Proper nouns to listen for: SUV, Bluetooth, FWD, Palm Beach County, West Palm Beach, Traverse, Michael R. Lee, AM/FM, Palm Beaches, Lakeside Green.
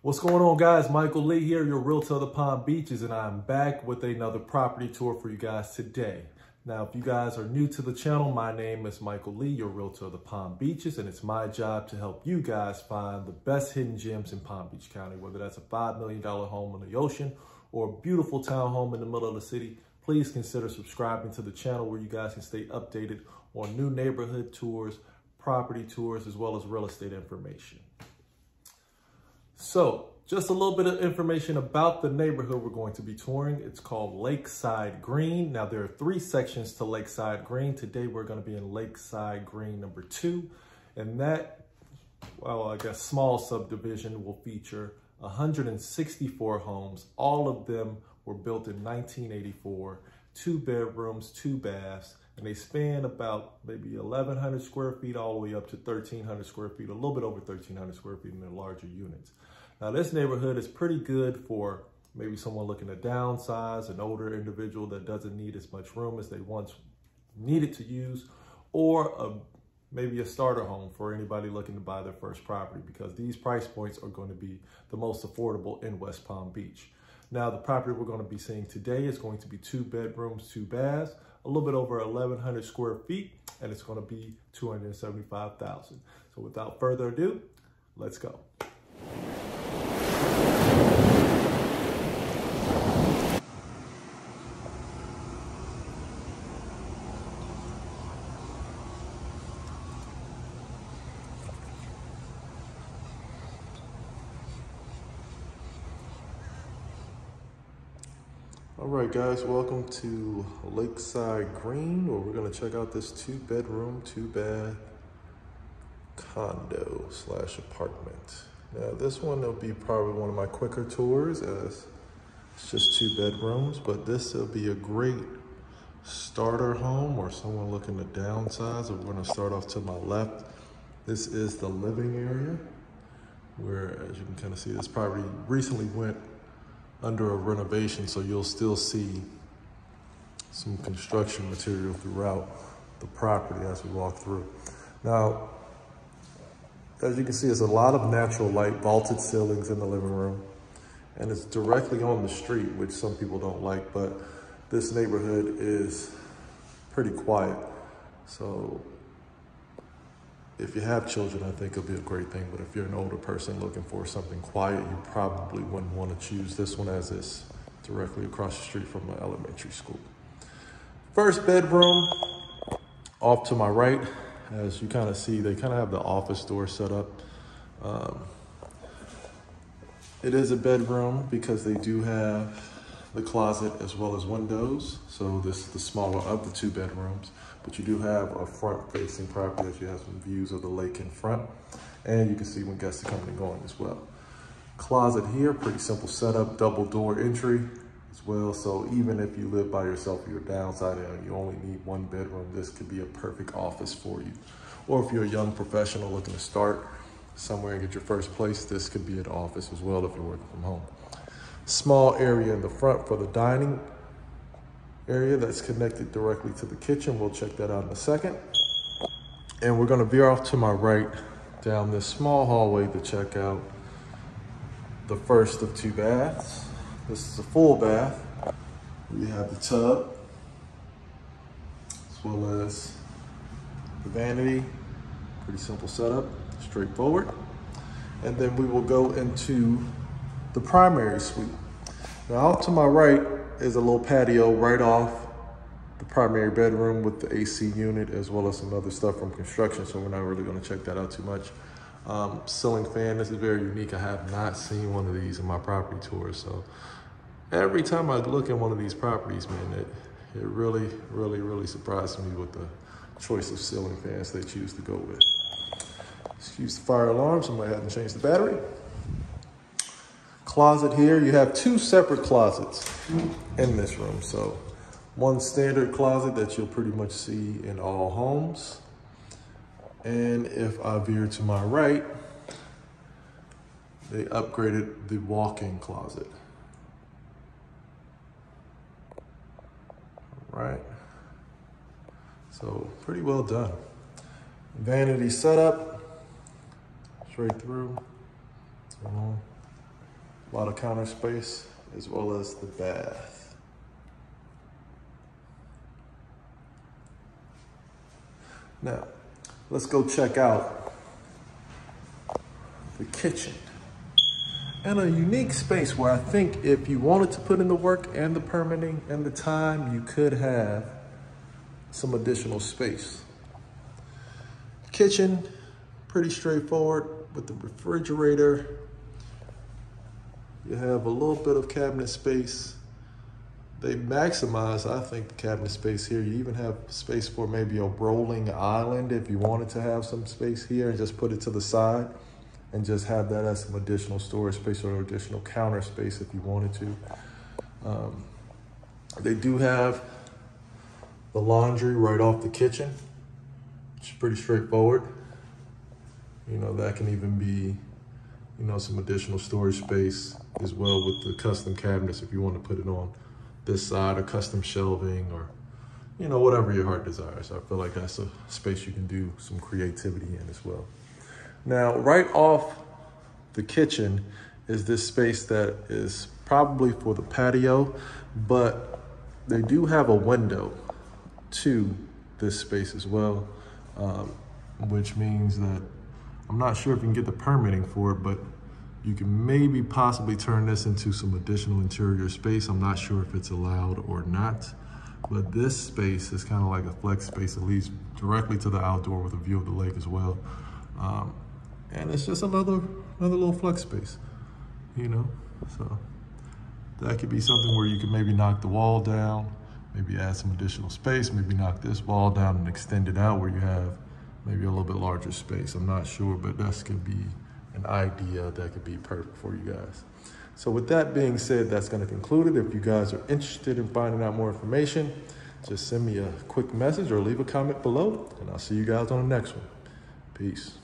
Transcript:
What's going on, guys? Michael Lee here, your realtor of the Palm Beaches, and I'm back with another property tour for you guys today. Now, if you guys are new to the channel, my name is Michael Lee, your realtor of the Palm Beaches, and it's my job to help you guys find the best hidden gems in Palm Beach County, whether that's a $5 million home on the ocean or a beautiful townhome in the middle of the city. Please consider subscribing to the channel where you guys can stay updated on new neighborhood tours, property tours, as well as real estate information. So just a little bit of information about the neighborhood we're going to be touring. It's called Lakeside Green. Now there are three sections to Lakeside Green. Today we're going to be in Lakeside Green number 2. And that, well, I guess small subdivision will feature 164 homes. All of them were built in 1984, 2 bedrooms, 2 baths, and they span about maybe 1,100 square feet all the way up to 1,300 square feet, a little bit over 1,300 square feet in their larger units. Now this neighborhood is pretty good for maybe someone looking to downsize, an older individual that doesn't need as much room as they once needed to use, or maybe a starter home for anybody looking to buy their first property, because these price points are going to be the most affordable in West Palm Beach. Now the property we're going to be seeing today is going to be 2 bedrooms, 2 baths, a little bit over 1,100 square feet, and it's going to be $275,000. So without further ado, let's go. Alright guys, welcome to Lakeside Green, where we're going to check out this 2-bedroom, 2-bath condo / apartment. Now this one will be probably one of my quicker tours, as it's just 2 bedrooms, but this will be a great starter home or someone looking to downsize. We're going to start off to my left. This is the living area, where, as you can kind of see, this property recently went under a renovation, so you'll still see some construction material throughout the property as we walk through. Now, as you can see, there's a lot of natural light, vaulted ceilings in the living room, and it's directly on the street, which some people don't like, but this neighborhood is pretty quiet. So if you have children, I think it'll be a great thing, but if you're an older person looking for something quiet, you probably wouldn't want to choose this one, as it's directly across the street from an elementary school. First bedroom, off to my right, as you kind of see, they kind of have the office door set up. It is a bedroom because they do have the closet as well as windows. So this is the smaller of the 2 bedrooms, but you do have a front facing property that you have some views of the lake in front, and you can see when guests are coming and going as well. Closet here, pretty simple setup, double door entry as well. So even if you live by yourself, you're downsizing and you only need 1 bedroom, this could be a perfect office for you. Or if you're a young professional looking to start somewhere and get your first place, this could be an office as well if you're working from home. Small area in the front for the dining area that's connected directly to the kitchen. We'll check that out in a second. And we're going to veer off to my right down this small hallway to check out the first of 2 baths. This is a full bath. We have the tub as well as the vanity. Pretty simple setup, straightforward. And then we will go into the primary suite. Now off to my right is a little patio right off the primary bedroom with the AC unit, as well as some other stuff from construction, so we're not really going to check that out too much. Ceiling fan, this is very unique. I have not seen one of these in my property tour, so every time I look at one of these properties, man, it really surprised me with the choice of ceiling fans they choose to go with. Excuse the fire alarm, somebody hadn't changed the battery. Closet here, you have 2 separate closets in this room. So one standard closet that you'll pretty much see in all homes. And if I veer to my right, they upgraded the walk-in closet. All right, so pretty well done. Vanity setup, straight through. A lot of counter space, as well as the bath. Now, let's go check out the kitchen. And a unique space where I think if you wanted to put in the work and the permitting and the time, you could have some additional space. Kitchen, pretty straightforward with the refrigerator. You have a little bit of cabinet space. They maximize, I think, the cabinet space here. You even have space for maybe a rolling island if you wanted to have some space here and just put it to the side and just have that as some additional storage space or additional counter space if you wanted to. They do have the laundry right off the kitchen, which is pretty straightforward. You know, that can even be, you know, some additional storage space as well with the custom cabinets if you want to put it on this side, or custom shelving, or, you know, whatever your heart desires. I feel like that's a space you can do some creativity in as well. Now, right off the kitchen is this space that is probably for the patio, but they do have a window to this space as well, which means that I'm not sure if you can get the permitting for it, but you can maybe possibly turn this into some additional interior space. I'm not sure if it's allowed or not, but this space is kind of like a flex space. It leads directly to the outdoor with a view of the lake as well. And it's just another little flex space, you know? So that could be something where you could maybe knock the wall down, maybe add some additional space, maybe knock this wall down and extend it out where you have maybe a little bit larger space. I'm not sure, but that's could be an idea that could be perfect for you guys. So with that being said, that's gonna conclude it. If you guys are interested in finding out more information, just send me a quick message or leave a comment below, and I'll see you guys on the next one. Peace.